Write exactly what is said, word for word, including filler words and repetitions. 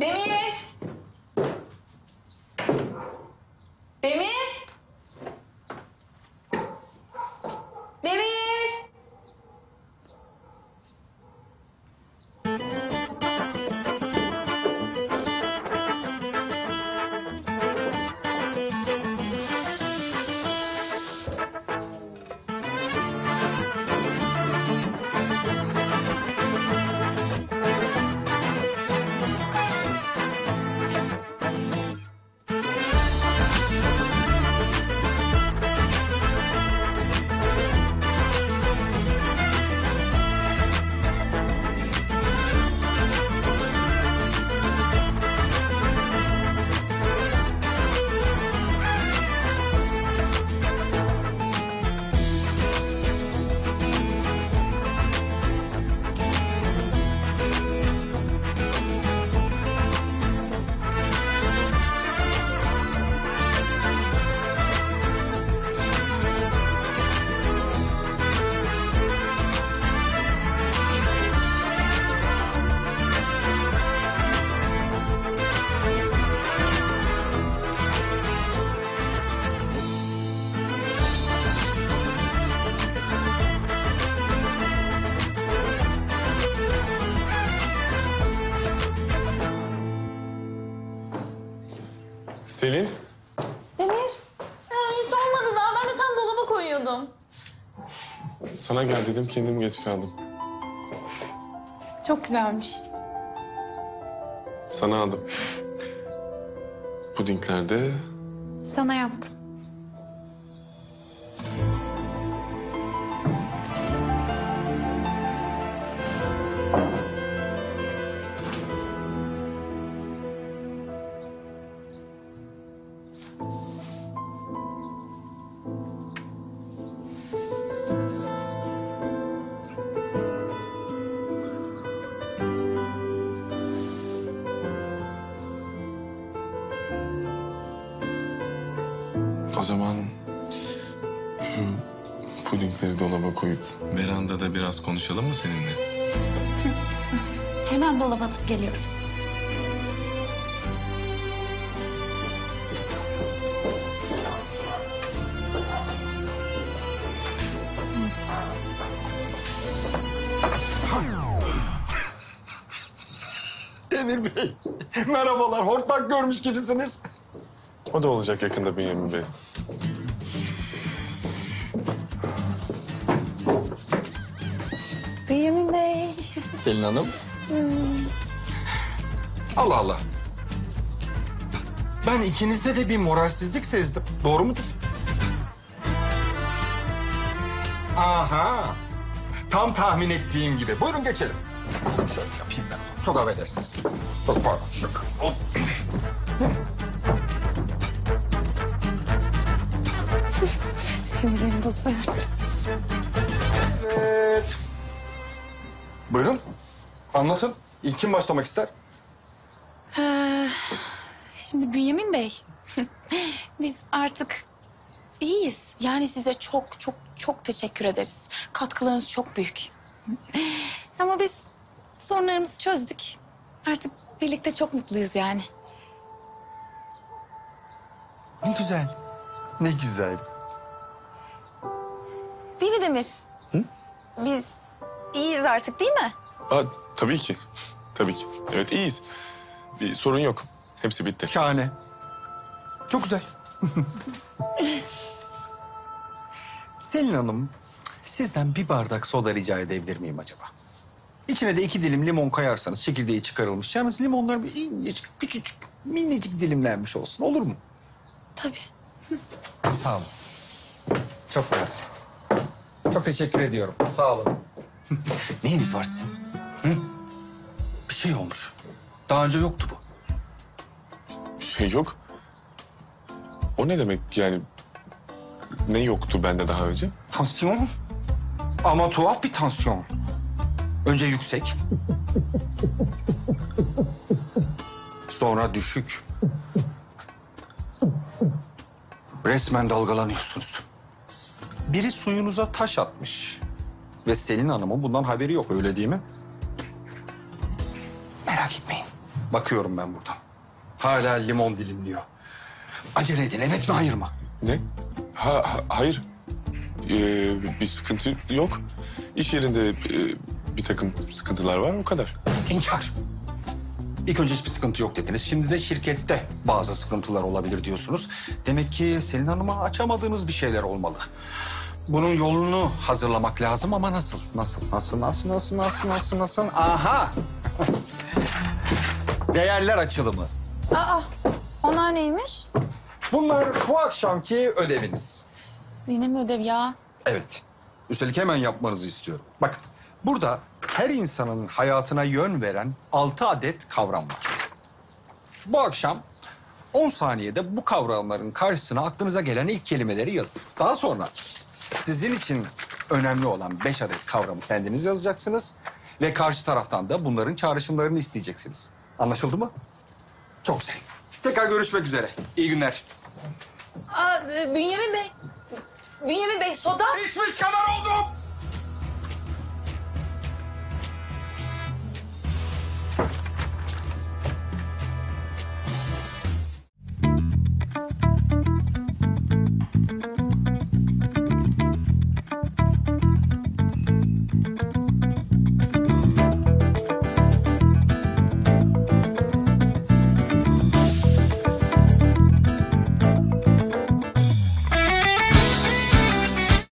Demir! Demir! Demir! Selin. Demir. Hiç olmadı daha. Ben de tam dolaba koyuyordum. Sana gel dedim, kendim geç kaldım. Çok güzelmiş. Sana aldım. Pudingler de... Sana yaptım. O zaman şu pudingleri dolaba koyup verandada biraz konuşalım mı seninle? Hemen dolaba atıp geliyorum. Demir Bey, merhabalar. Hortlak görmüş gibisiniz. O da olacak yakında Bünyamin Bey. Bünyamin Bey. Selin Hanım. Hmm. Allah Allah. Ben ikinizde de bir moralsizlik sezdim. Doğru mudur? Aha. Tam tahmin ettiğim gibi. Buyurun geçelim. Şöyle yapayım ben. Çok affedersiniz. Çok pardon. Şaka. Hop. Sinirlerim bozuluyor artık. Evet. Buyurun. Anlatın. İlk kim başlamak ister? Ee, şimdi Bünyamin Bey. Biz artık iyiyiz. Yani size çok çok çok teşekkür ederiz. Katkılarınız çok büyük. Ama biz sorunlarımızı çözdük. Artık birlikte çok mutluyuz yani. Ne güzel. Ne güzel. Değil mi Demir? Hı? Biz iyiyiz artık değil mi? Aa, tabii ki. Tabii ki. Evet iyiyiz. Bir sorun yok. Hepsi bitti. Şahane. Çok güzel. Selin Hanım, sizden bir bardak soda rica edebilir miyim acaba? İçine de iki dilim limon kayarsanız, çekirdeği çıkarılmış. Yalnız limonlar bir incecik, küçücük, minicik dilimlenmiş olsun. Olur mu? Tabii. Sağ olun. Çok mersi. Çok teşekkür ediyorum. Sağ olun. Neyiniz var sizin? Hı? Bir şey olmuş. Daha önce yoktu bu. Bir şey yok? O ne demek yani? Ne yoktu bende daha önce? Tansiyon. Ama tuhaf bir tansiyon. Önce yüksek. Sonra düşük. Resmen dalgalanıyorsunuz. Biri suyunuza taş atmış. Ve Selin Hanım'ın bundan haberi yok, öyle değil mi? Merak etmeyin. Bakıyorum ben buradan. Hala limon dilimliyor. Acele edin, evet mi hayır mı? Ne? Ha, ha hayır. Ee, bir sıkıntı yok. İş yerinde e, bir takım sıkıntılar var, o kadar. İnkar. İlk önce hiçbir sıkıntı yok dediniz. Şimdi de şirkette bazı sıkıntılar olabilir diyorsunuz. Demek ki Selin Hanım'a açamadığınız bir şeyler olmalı. Bunun yolunu hazırlamak lazım ama nasıl? Nasıl? Nasıl? Nasıl? Nasıl? Nasıl? Nasıl? Nasıl? Aha! Değerler açılımı. Aa! Onlar neymiş? Bunlar bu akşamki ödeviniz. Yine mi ödev ya? Evet. Üstelik hemen yapmanızı istiyorum. Bakın. Burada her insanın hayatına yön veren altı adet kavram var. Bu akşam on saniyede bu kavramların karşısına aklınıza gelen ilk kelimeleri yazın. Daha sonra sizin için önemli olan beş adet kavramı kendiniz yazacaksınız ve karşı taraftan da bunların çağrışımlarını isteyeceksiniz. Anlaşıldı mı? Çok güzel. Tekrar görüşmek üzere. İyi günler. Aa, Bünyamin Bey. Bünyamin Bey soda. İçmiş kadar oldum.